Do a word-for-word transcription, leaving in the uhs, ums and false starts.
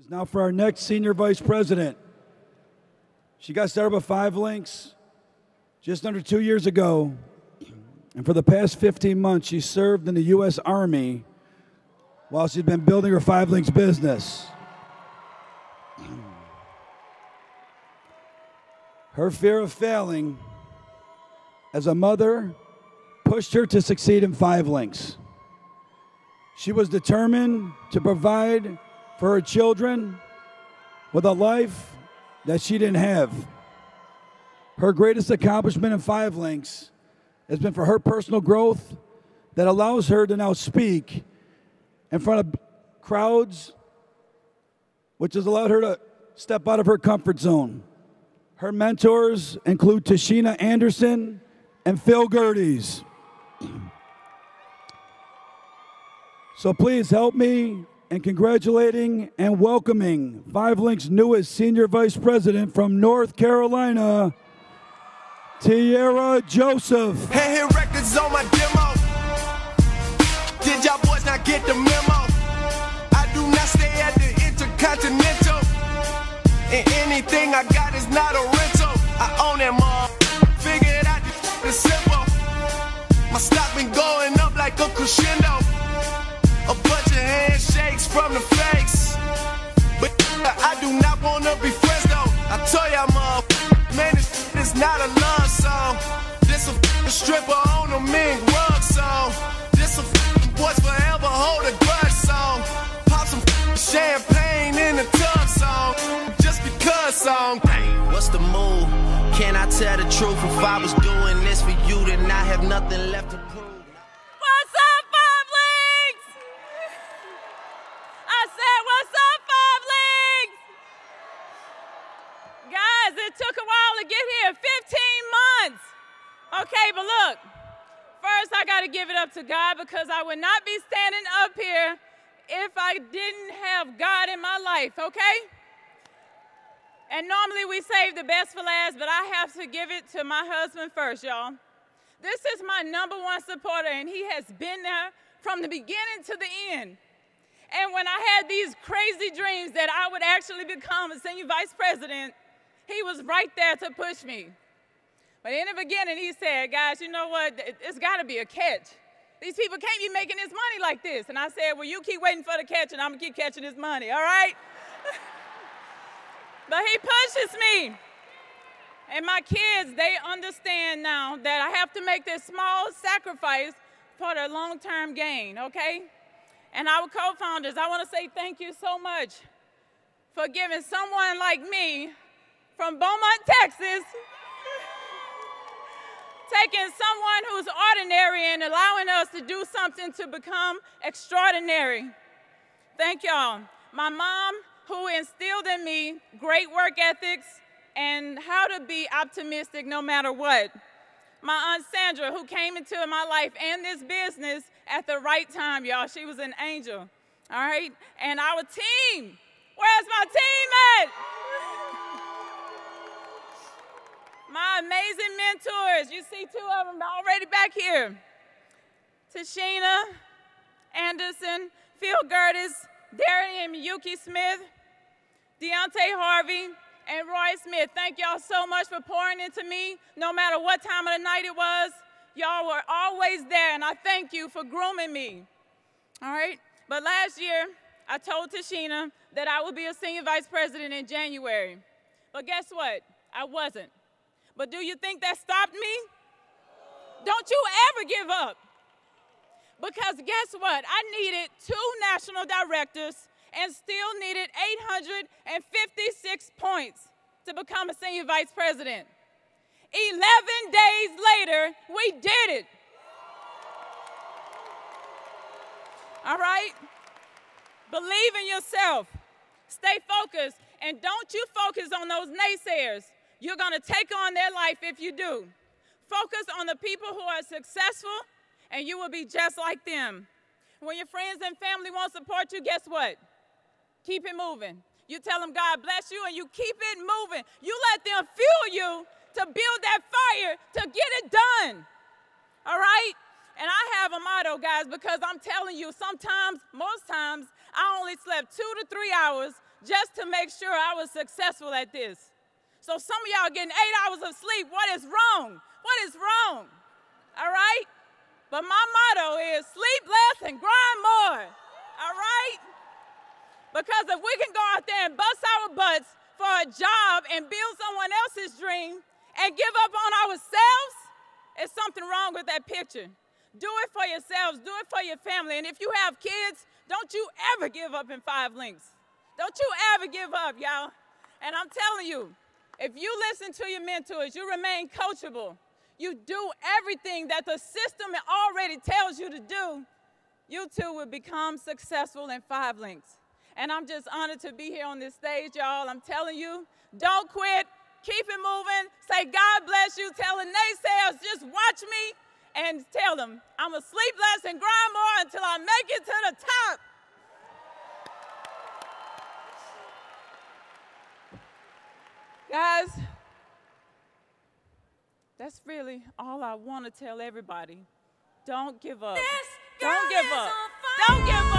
Is now for our next senior vice president. She got started with five links just under two years ago, and for the past fifteen months, she served in the U S Army while she's been building her five links business. Her fear of failing as a mother pushed her to succeed in five links. She was determined to provide for her children with a life that she didn't have. Her greatest accomplishment in five links has been for her personal growth that allows her to now speak in front of crowds, which has allowed her to step out of her comfort zone. Her mentors include Tashina Anderson and Phil Gerties. So please help me and congratulating and welcoming five links' newest Senior Vice President from North Carolina, Tiara Joseph. Hey, hey, records on my demo. Did y'all boys not get the memo? I do not stay at the Intercontinental, and anything I got is not a rental. I own them all. Figured out this simple. My stock been going up like a crescendo. A bunch of handshakes from the fakes, but I do not wanna be friends though. I tell y'all, motherfucker, man, this shit is not a love song. This a stripper on a mink rug song. This a boys forever hold a grudge song. Pop some champagne in the tub song. Just because song. Hey, what's the move? Can I tell the truth? If I was doing this for you, then I have nothing left to prove. It took a while to get here, fifteen months. Okay, but look, first I got to give it up to God, because I would not be standing up here if I didn't have God in my life, okay? And normally we save the best for last, but I have to give it to my husband first, y'all. This is my number one supporter, and he has been there from the beginning to the end. And when I had these crazy dreams that I would actually become a senior vice president, he was right there to push me. But in the beginning, he said, guys, you know what? It's got to be a catch. These people can't be making this money like this. And I said, well, you keep waiting for the catch, and I'm going to keep catching this money, all right? But he pushes me. And my kids, they understand now that I have to make this small sacrifice for their long-term gain, okay? And our co-founders, I want to say thank you so much for giving someone like me from Beaumont, Texas, taking someone who's ordinary and allowing us to do something to become extraordinary. Thank y'all. My mom, who instilled in me great work ethics and how to be optimistic no matter what. My Aunt Sandra, who came into my life and this business at the right time, y'all. She was an angel, all right? And our team, where's my team at? My amazing mentors, you see two of them already back here. Tashina Anderson, Phil Gerties, Darian and Miyuki Smith, Deontay Harvey, and Roy Smith. Thank y'all so much for pouring into me, no matter what time of the night it was. Y'all were always there, and I thank you for grooming me. All right? But last year, I told Tashina that I would be a senior vice president in January. But guess what? I wasn't. But do you think that stopped me? Don't you ever give up. Because guess what? I needed two national directors and still needed eight hundred fifty-six points to become a senior vice president. eleven days later, we did it. All right? Believe in yourself. Stay focused. And don't you focus on those naysayers. You're going to take on their life if you do. Focus on the people who are successful, and you will be just like them. When your friends and family won't support you, guess what? Keep it moving. You tell them God bless you, and you keep it moving. You let them fuel you to build that fire to get it done, all right? And I have a motto, guys, because I'm telling you, sometimes, most times, I only slept two to three hours just to make sure I was successful at this. So some of y'all getting eight hours of sleep. What is wrong? What is wrong? All right? But my motto is sleep less and grind more. All right? Because if we can go out there and bust our butts for a job and build someone else's dream and give up on ourselves, there's something wrong with that picture. Do it for yourselves. Do it for your family. And if you have kids, don't you ever give up in five links. Don't you ever give up, y'all. And I'm telling you, if you listen to your mentors, you remain coachable, you do everything that the system already tells you to do, you too will become successful in five links. And I'm just honored to be here on this stage, y'all. I'm telling you, don't quit. Keep it moving. Say, God bless you. Tell the naysayers, just watch me. And tell them, I'm going to sleep less and grind more until I make it to the top. Guys, that's really all I want to tell everybody. Don't give up. Don't give up. Don't give up.